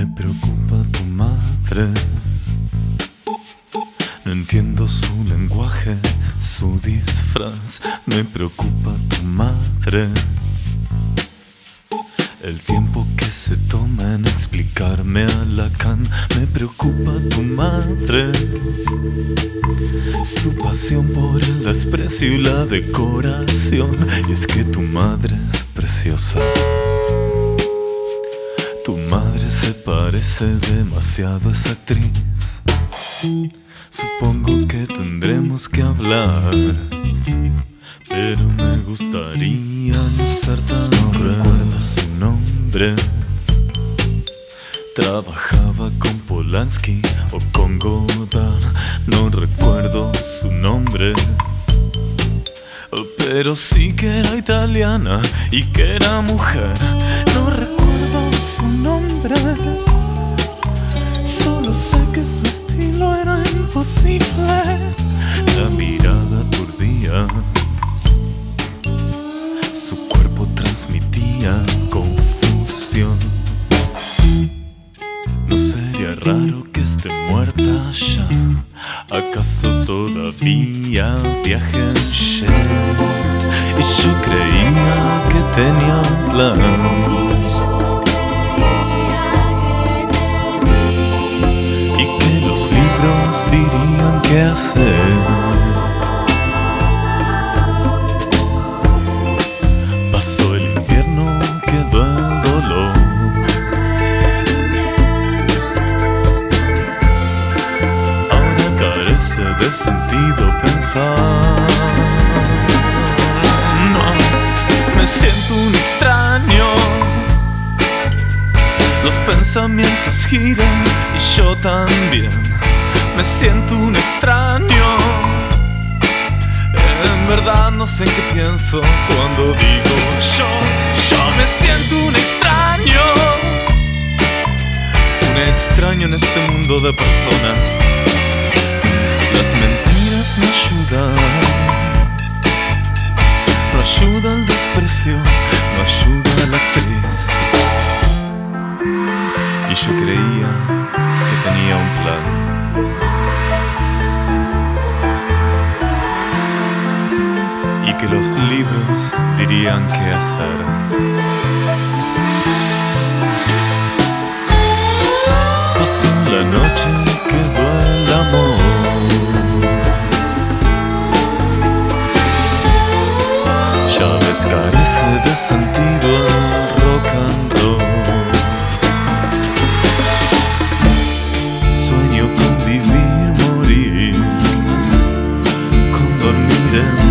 Me preocupa tu madre. No entiendo su lenguaje, su disfraz. Me preocupa tu madre. El tiempo que se toma en explicarme a Lacan. Me preocupa tu madre. Su pasión por el desprecio y la decoración. Y es que tu madre es preciosa. Tu madre se parece demasiado a esa actriz. Supongo que tendremos que hablar, pero me gustaría no ser tan horrible. Recuerdo su nombre. Trabajaba con Polanski o con Godard. No recuerdo su nombre, pero sí que era italiana y que era mujer. No recuerdo su nombre, solo sé que su estilo era imposible. La mirada aturdía, su cuerpo transmitía confusión. ¿No sería raro que esté muerta ya? ¿Acaso todavía viaje en jet? Y yo creía que tenía un plan, dirían qué hacer. Pasó el invierno, quedó el dolor. Ahora carece de sentido pensar. No, me siento un extraño. Los pensamientos giran y yo también. Me siento un extraño. En verdad no sé en qué pienso cuando digo yo me siento un extraño. Un extraño en este mundo de personas. Las mentiras no ayudan. No ayuda el desprecio, no ayuda la actriz. Y yo creía que tenía un plan. Y que los libros dirían qué hacer. Pasó la noche, quedó el amor. Ya ves, carece de sentido el rock and roll. Sueño con vivir, morir, con dormir en